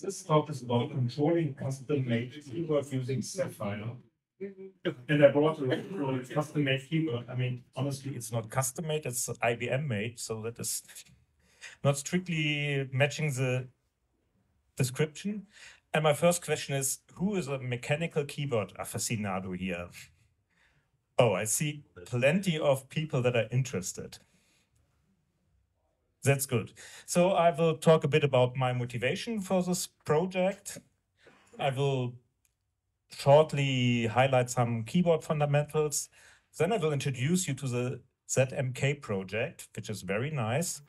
This talk is about controlling custom-made keyboard using Zephyr. And I brought a custom-made keyboard. I mean, honestly, it's not custom-made, it's IBM-made, so that is not strictly matching the description. And my first question is, who is a mechanical keyboard aficionado here? Oh, I see plenty of people that are interested. That's good. So I will talk a bit about my motivation for this project. I will shortly highlight some keyboard fundamentals. Then I will introduce you to the ZMK project, which is very nice.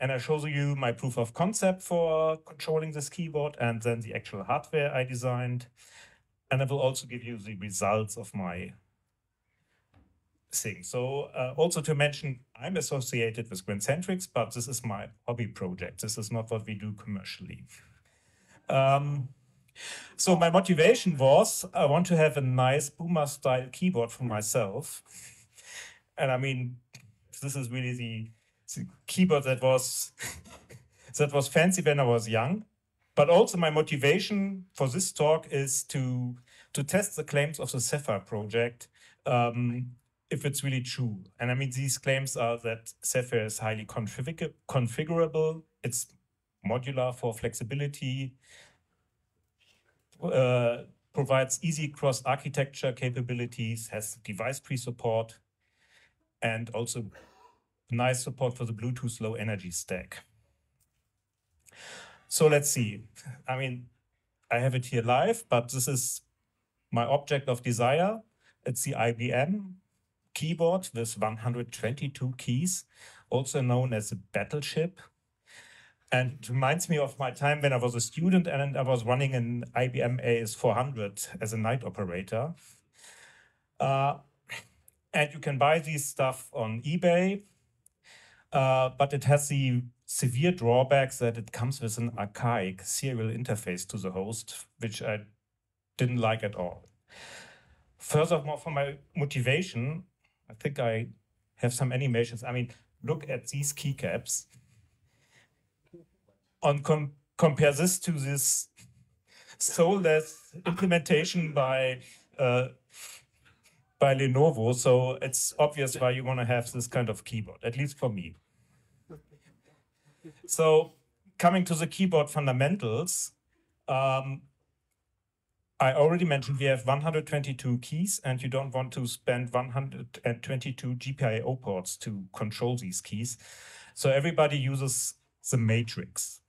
And I show you my proof of concept for controlling this keyboard and then the actual hardware I designed. And I will also give you the results of my thing. So also to mention, I'm associated with GreenCentrics, but this is my hobby project. This is not what we do commercially. So my motivation was, I want to have a nice boomer-style keyboard for myself. And I mean, this is really the keyboard that was that was fancy when I was young. But also my motivation for this talk is to test the claims of the Zephyr project, if it's really true. And I mean, these claims are that Zephyr is highly configurable, it's modular for flexibility, provides easy cross-architecture capabilities, has device pre-support, and also nice support for the Bluetooth low energy stack. So let's see. I mean, I have it here live, but this is my object of desire. It's the IBM keyboard with 122 keys, also known as a battleship. And it reminds me of my time when I was a student and I was running an IBM AS400 as a night operator. And you can buy these stuff on eBay. But it has the severe drawbacks that it comes with an archaic serial interface to the host, which I didn't like at all. Furthermore, for my motivation, I think I have some animations. I mean, look at these keycaps. Compare this to this soulless implementation by Lenovo. So it's obvious why you want to have this kind of keyboard, at least for me. So coming to the keyboard fundamentals, I already mentioned we have 122 keys, and you don't want to spend 122 GPIO ports to control these keys. So everybody uses the matrix.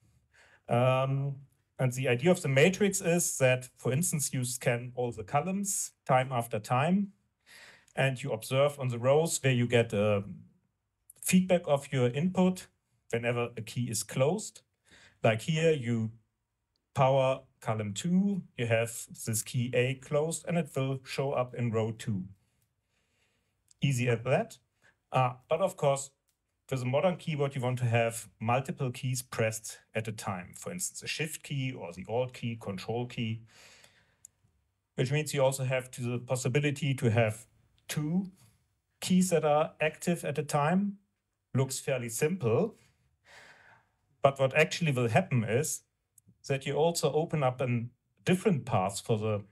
And the idea of the matrix is that, for instance, you scan all the columns time after time, and you observe on the rows where you get feedback of your input whenever a key is closed. Like here, you power column 2, you have this key A closed, and it will show up in row 2. Easy as that. But of course, with a modern keyboard, you want to have multiple keys pressed at a time. For instance, a shift key or the alt key, control key, which means you also have the possibility to have two keys that are active at a time. Looks fairly simple. But what actually will happen is that you also open up a different path for the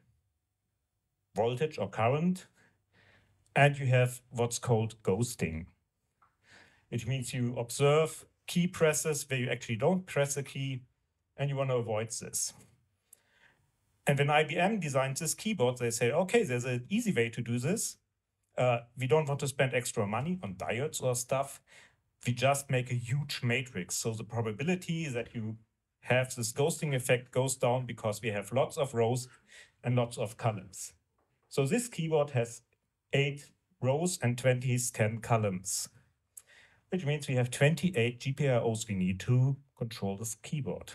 voltage or current, and you have what's called ghosting. It means you observe key presses where you actually don't press a key, and you want to avoid this. And when IBM designed this keyboard, they say, okay, there's an easy way to do this. We don't want to spend extra money on diodes or stuff. We just make a huge matrix. So the probability that you have this ghosting effect goes down because we have lots of rows and lots of columns. So this keyboard has 8 rows and 20 scan columns, which means we have 28 GPIOs we need to control this keyboard.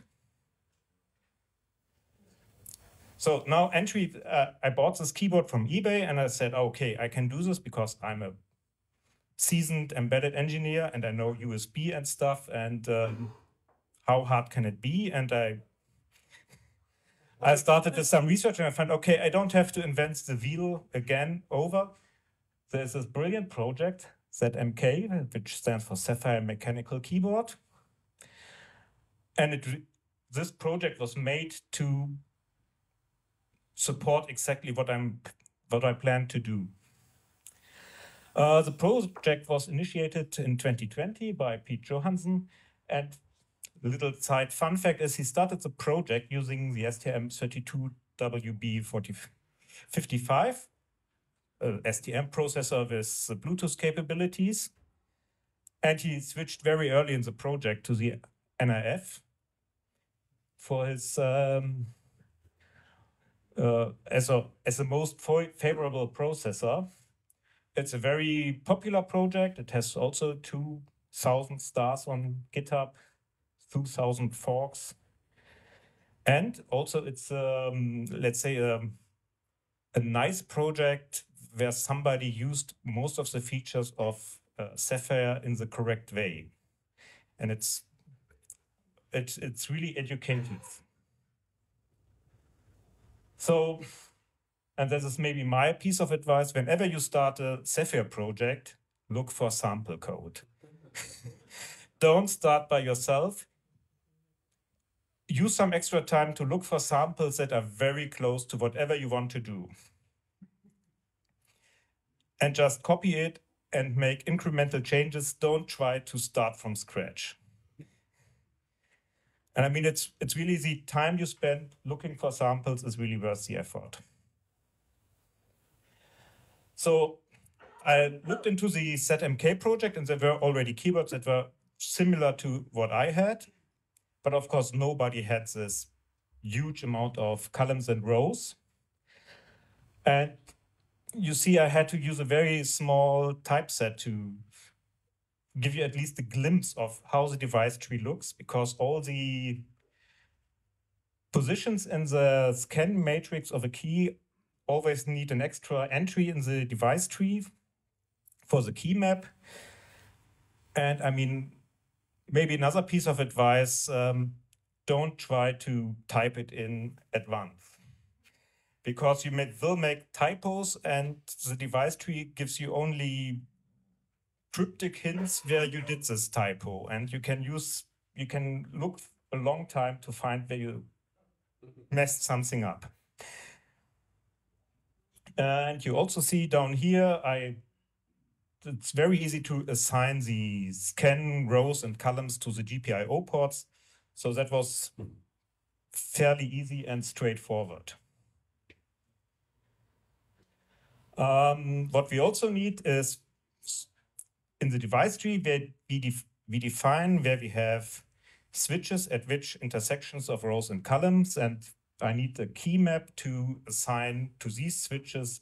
So now entry, I bought this keyboard from eBay and I said, okay, I can do this because I'm a seasoned embedded engineer and I know USB and stuff, and how hard can it be? And I started with some research and I found, okay, I don't have to invent the wheel again over. There's this brilliant project, ZMK, which stands for Zephyr Mechanical Keyboard. And it this project was made to support exactly what I plan to do. The project was initiated in 2020 by Pete Johansson, and a little side fun fact is he started the project using the STM32WB55 STM processor with the Bluetooth capabilities, and he switched very early in the project to the nRF for his as the most favorable processor. It's a very popular project. It has also 2,000 stars on GitHub, 2,000 forks, and also it's let's say a nice project where somebody used most of the features of Zephyr in the correct way, and it's really educative. So, and this is maybe my piece of advice: whenever you start a Zephyr project, look for sample code. Don't start by yourself. Use some extra time to look for samples that are very close to whatever you want to do. And just copy it and make incremental changes. Don't try to start from scratch. And I mean, it's really the time you spend looking for samples is really worth the effort. So I looked into the ZMK project, and there were already keywords that were similar to what I had. But of course, nobody had this huge amount of columns and rows. And you see, I had to use a very small typeset to give you at least a glimpse of how the device tree looks, because all the positions in the scan matrix of a key always need an extra entry in the device tree for the key map. And I mean, maybe another piece of advice, don't try to type it in at once, because you will make typos, and the device tree gives you only cryptic hints where you did this typo, and you can look a long time to find where you messed something up. And you also see down here, it's very easy to assign the scan rows and columns to the GPIO ports. So that was fairly easy and straightforward. What we also need is in the device tree, where we define where we have switches at which intersections of rows and columns. And I need a key map to assign to these switches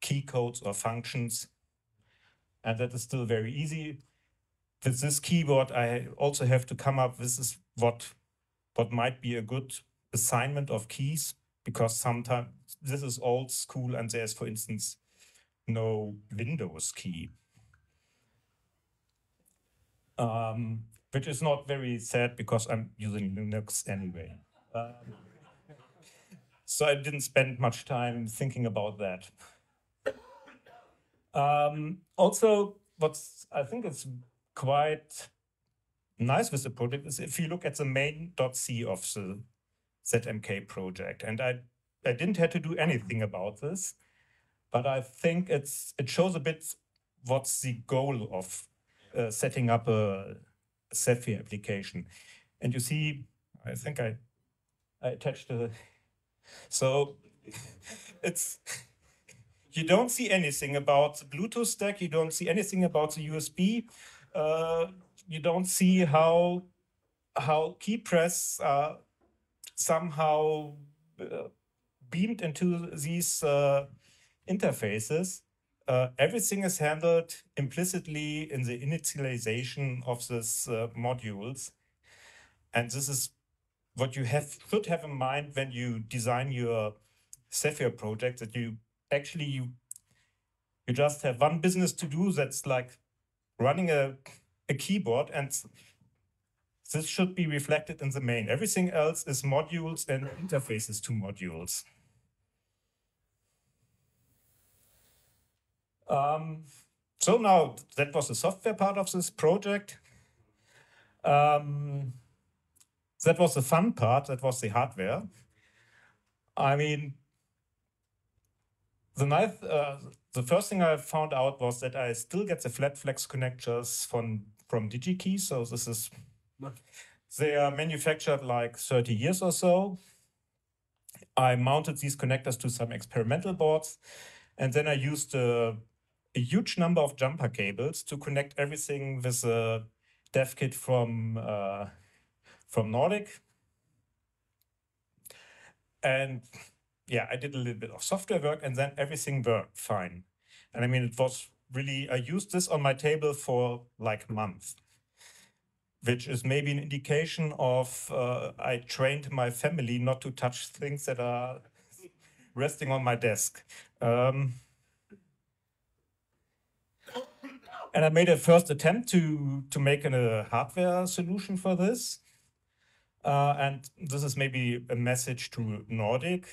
key codes or functions. And that is still very easy. With this keyword, I also have to come up with what might be a good assignment of keys, because sometimes this is old school and there's, for instance, no Windows key, which is not very sad because I'm using Linux anyway. So I didn't spend much time thinking about that. Also, I think is quite nice with the project is if you look at the main.c of the ZMK project, and I didn't have to do anything about this, but I think it shows a bit what's the goal of setting up a Zephyr application. And you see, I think I attached a... So it's... You don't see anything about the Bluetooth stack. You don't see anything about the USB. You don't see how key press are somehow beamed into these interfaces. Everything is handled implicitly in the initialization of these modules, and this is what you should have in mind when you design your Zephyr project. That you actually, you just have one business to do, that's like running a keyboard, and this should be reflected in the main. Everything else is modules and interfaces to modules. So now, that was the software part of this project. So that was the fun part. That was the hardware. I mean, the first thing I found out was that I still get the flat flex connectors from Digi-Key. So this is, they are manufactured like 30 years or so. I mounted these connectors to some experimental boards, and then I used a huge number of jumper cables to connect everything with a dev kit from Nordic. And yeah, I did a little bit of software work, and then everything worked fine. And I mean, it was really, I used this on my table for like months, which is maybe an indication of I trained my family not to touch things that are resting on my desk. And I made a first attempt to make a hardware solution for this. And this is maybe a message to Nordic.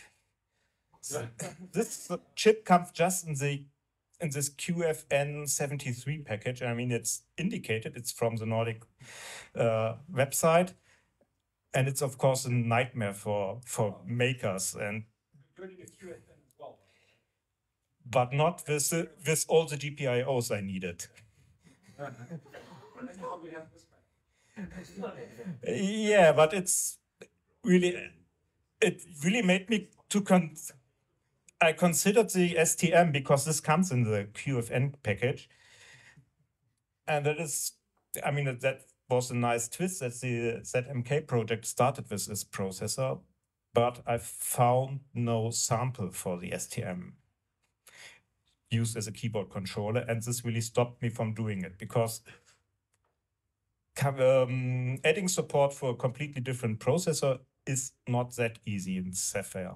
So this chip comes just in this QFN73 package. I mean, it's indicated, it's from the Nordic website. And it's, of course, a nightmare for makers. And but not with all the GPIOs I needed. Yeah, but it really made me to I considered the STM because this comes in the QFN package, and that is, I mean, that was a nice twist that the ZMK project started with this processor, but I found no sample for the STM used as a keyboard controller, and this really stopped me from doing it because adding support for a completely different processor is not that easy in Zephyr.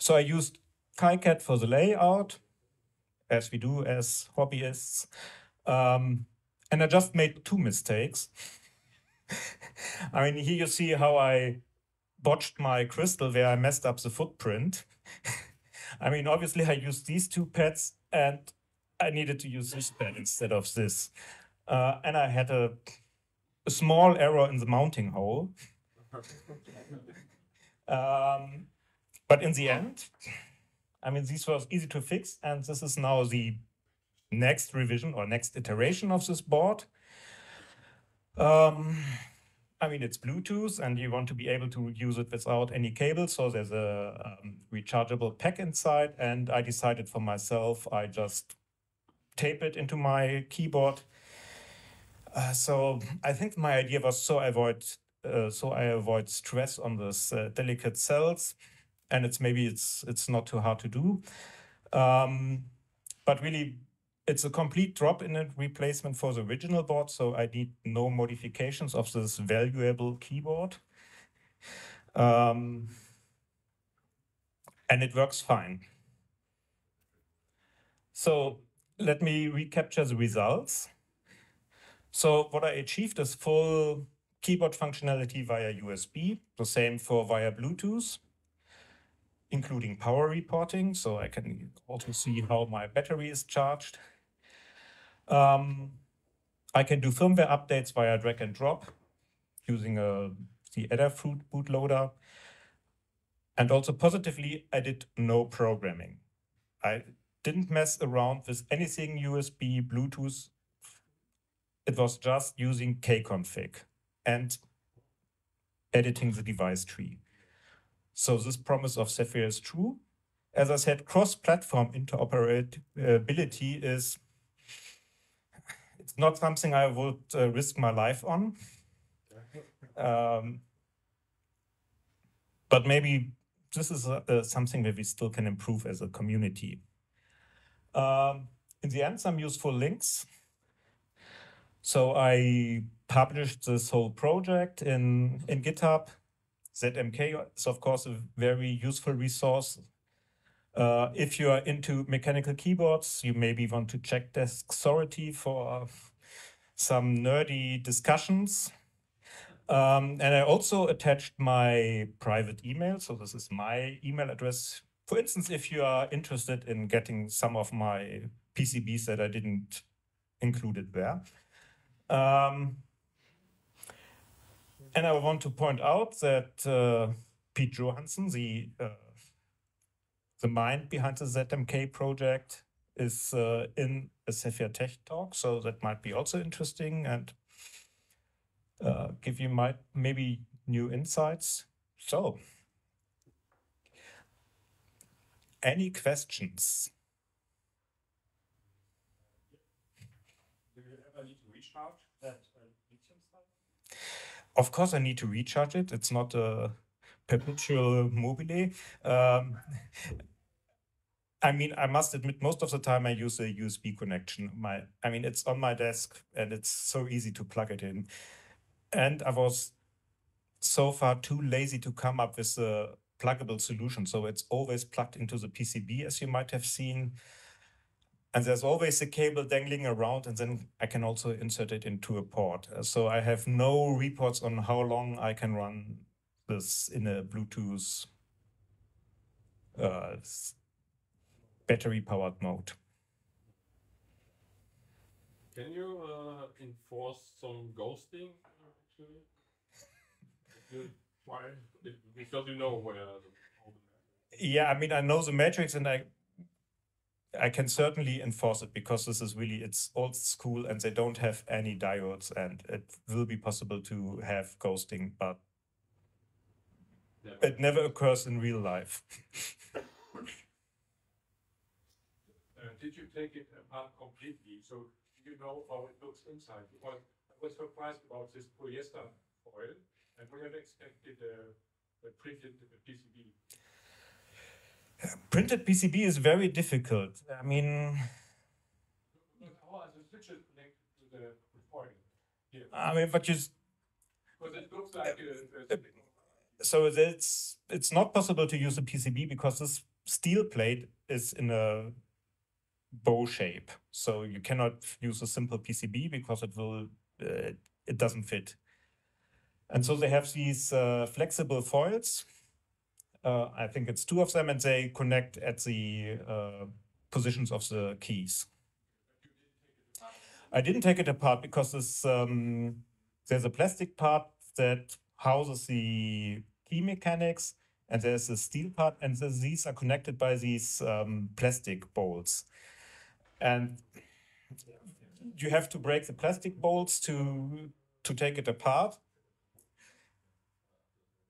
So I used KiCad for the layout, as we do as hobbyists. And I just made two mistakes. I mean, here you see how I botched my crystal where I messed up the footprint. I mean, obviously I used these two pads and I needed to use this pad instead of this. And I had a small error in the mounting hole. But in the end, I mean, these were easy to fix, and this is now the next revision or next iteration of this board. I mean, it's Bluetooth, and you want to be able to use it without any cable, so there's a rechargeable pack inside, and I decided for myself, I just tape it into my keyboard. So I think my idea was so I avoid stress on those delicate cells, and it's not too hard to do. But really, it's a complete drop-in replacement for the original board, so I need no modifications of this valuable keyboard. And it works fine. So let me recapture the results. So what I achieved is full keyboard functionality via USB, the same for via Bluetooth, including power reporting, so I can also see how my battery is charged. I can do firmware updates via drag and drop using the Adafruit bootloader. And also positively, I did no programming. I didn't mess around with anything USB, Bluetooth. It was just using Kconfig and editing the device tree. So this promise of Zephyr is true. As I said, cross-platform interoperability is it's not something I would risk my life on. But maybe this is something that we still can improve as a community. In the end, some useful links. So I published this whole project in GitHub. ZMK is, of course, a very useful resource. If you are into mechanical keyboards, you maybe want to check Desk Sority for some nerdy discussions. And I also attached my private email. So this is my email address. For instance, if you are interested in getting some of my PCBs that I didn't include there. And I want to point out that Pete Johansson, the mind behind the ZMK project, is in a Zephyr Tech talk, so that might be also interesting and give you maybe new insights. So, any questions? Do you ever need to recharge that lithium site? Of course I need to recharge it. It's not a perpetual mobile. I mean, I must admit, most of the time I use a USB connection. It's on my desk and it's so easy to plug it in. And I was so far too lazy to come up with a pluggable solution. So it's always plugged into the PCB, as you might have seen. And there's always a cable dangling around, and then I can also insert it into a port. So I have no reports on how long I can run this in a Bluetooth battery-powered mode. Can you enforce some ghosting, actually? Why? Because you know where... Yeah, I mean, I know the metrics, and I can certainly enforce it, because this is really, it's old school, and they don't have any diodes, and it will be possible to have ghosting, but it never occurs in real life. Did you take it apart completely? So you know how it looks inside? Because I was surprised about this polyester foil, and we had expected a printed PCB. Printed PCB is very difficult. I mean, how are the switches connected to the foil? Yeah. I mean, but you. Because it looks like so it's not possible to use a PCB, because this steel plate is in a bow shape, so you cannot use a simple PCB because it will it doesn't fit. And so they have these flexible foils. I think it's 2 of them, and they connect at the positions of the keys. I didn't take it apart because this, there's a plastic part that houses the key mechanics, and there's a steel part, and these are connected by these plastic bolts. And you have to break the plastic bolts to take it apart.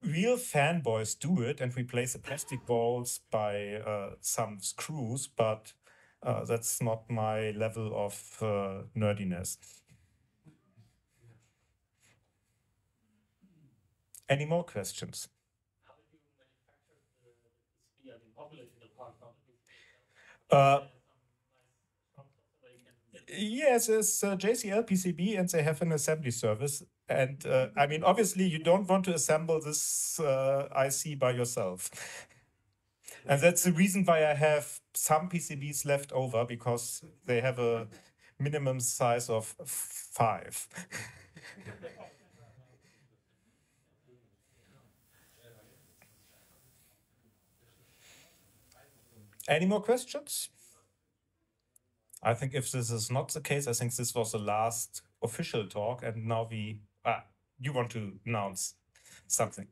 Real fanboys do it and replace the plastic bolts by some screws, but that's not my level of nerdiness. Any more questions? How do you manufacture the part? Yes, it's a JCL PCB, and they have an assembly service. And I mean, obviously, you don't want to assemble this IC by yourself. And that's the reason why I have some PCBs left over, because they have a minimum size of 5. Any more questions? I think if this is not the case, I think this was the last official talk, and now we, you want to announce something.